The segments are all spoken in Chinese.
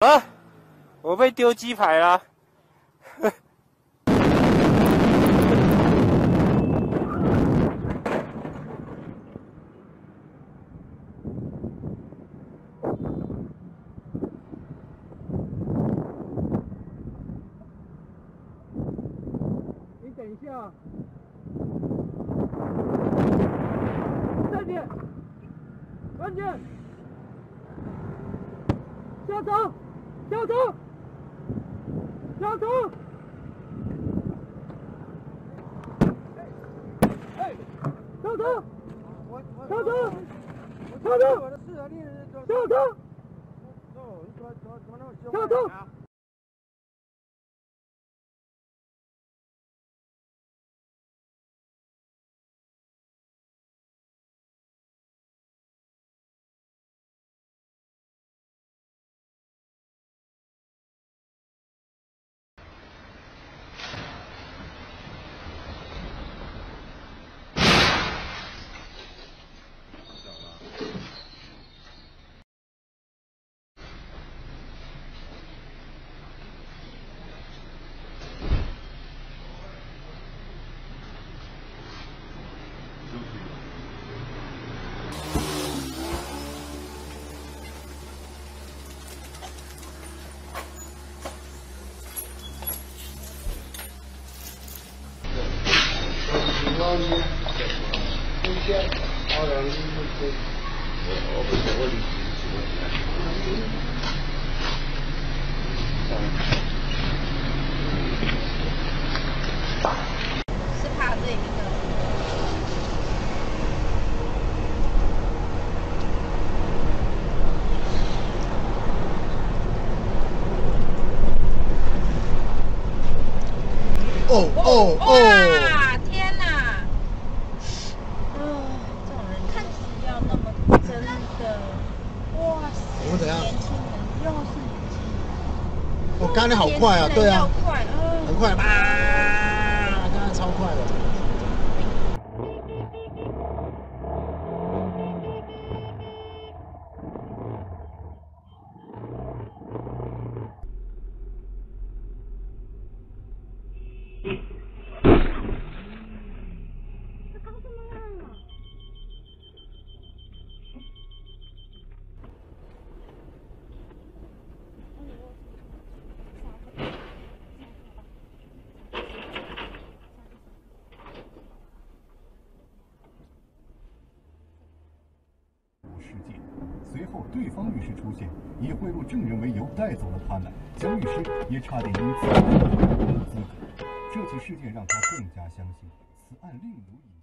啊！我被丢鸡排啦！你等一下，再见，再见，下车。 小偷！小偷！哎！小偷！小偷！小偷！小偷！小偷！哦哦哦！ 刚才好快啊，对啊，很快吧，刚才超快的。 随后，对方律师出现，以贿赂证人为由带走了他们。江律师也差点因此失去辩护资格。这起事件让他更加相信，此案另有隐情。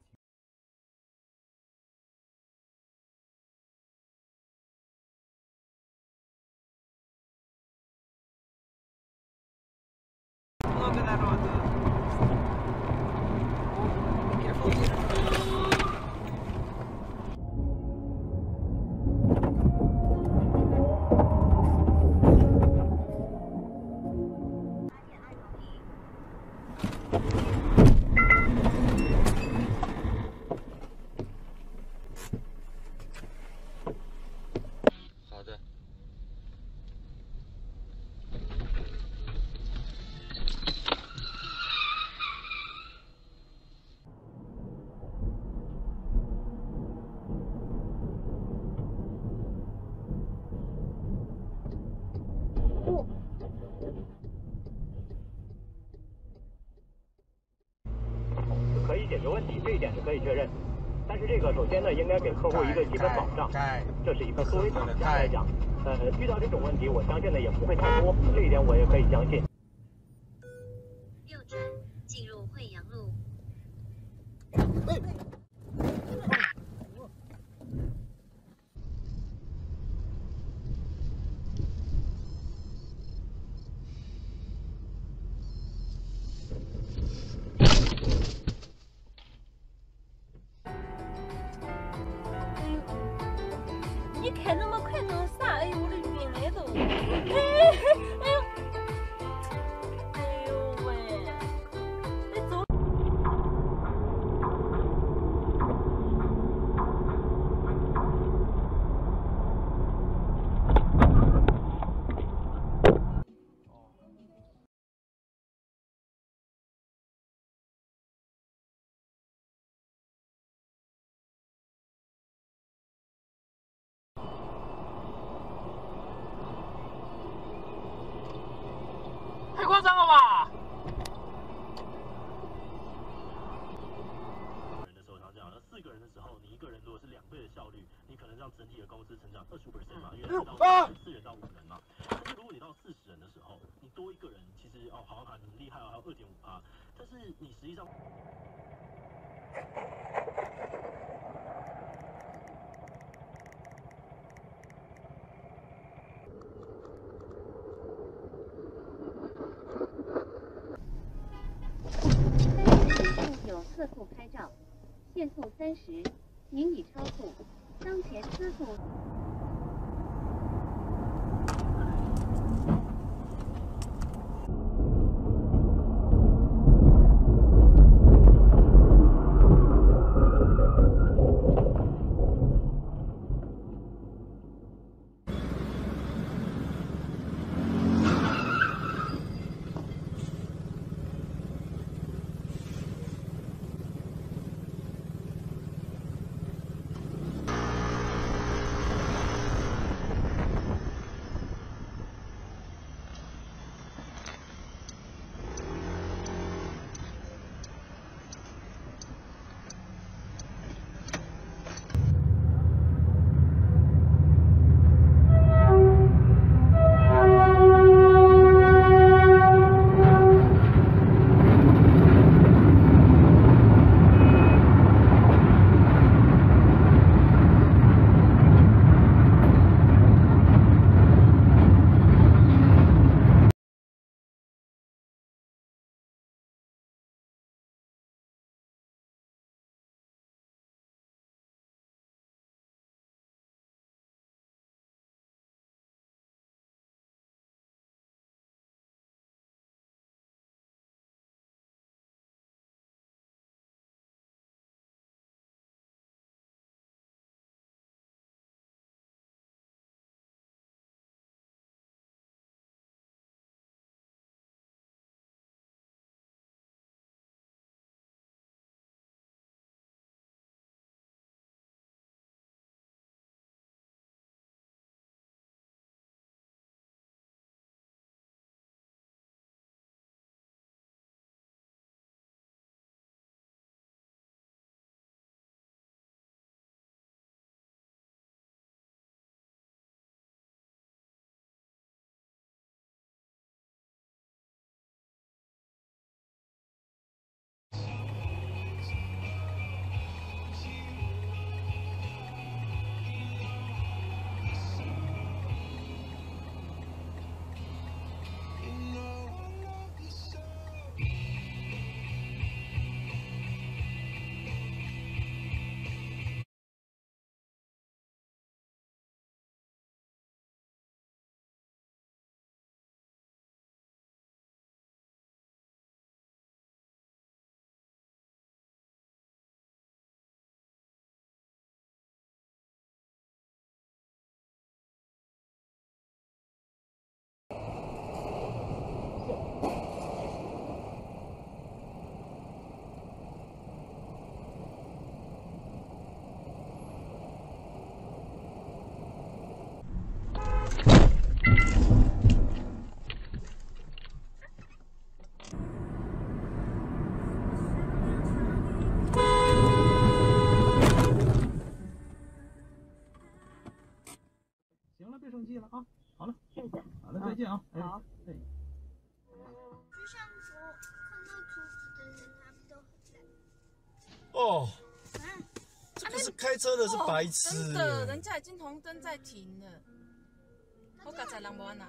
有问题，这一点是可以确认，但是这个首先呢，应该给客户一个基本保障，这是一个作为厂家来讲，遇到这种问题，我相信呢也不会太多，这一点我也可以相信。右转，进入惠阳路。太夸张了吧！人的时候，他讲，四个人的时候，你一个人如果是2倍的效率，你可能让整体的公司成长25% 嘛，因为到4人到5人嘛。但是如果你到40人的时候，你多一个人，其实哦，好像很厉害哦，还有2.5%，但是你实际上。 有客户拍照，限速30，您已超速，当前车速。啊，好了，谢谢，好了，再见啊，好，哎，就像我看到厨子的人，他们都很累。哦，这个是开车的，是白痴。真的，人家已经红灯在停了，我刚才让不完呐。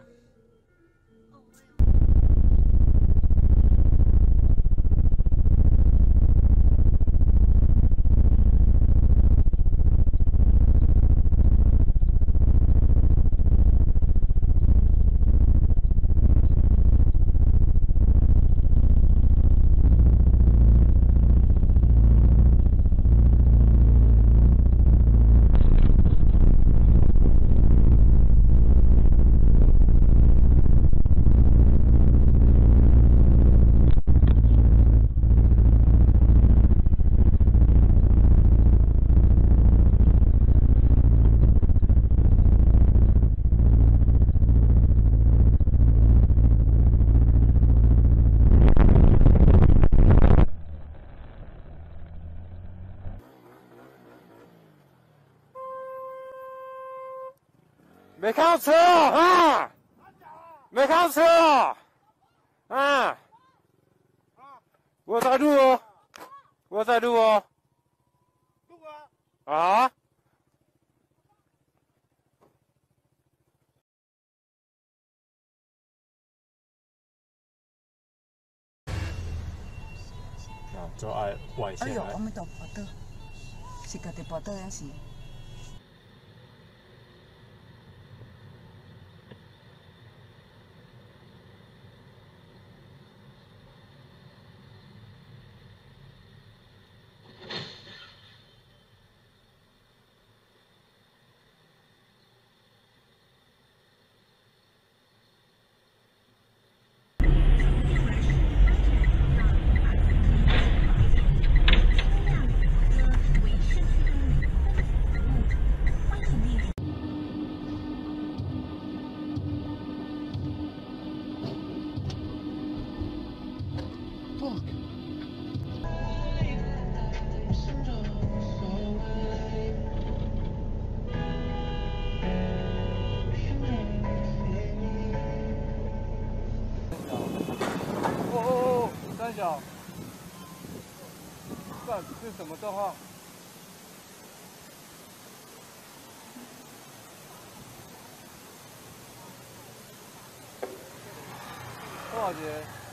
没看到车啊！没看到车啊！我在录哦，我在录哦。录啊！啊！ 做愛外線。哎呦，我們都跑到，是家己跑到還是？小，这是什么状况？多少钱？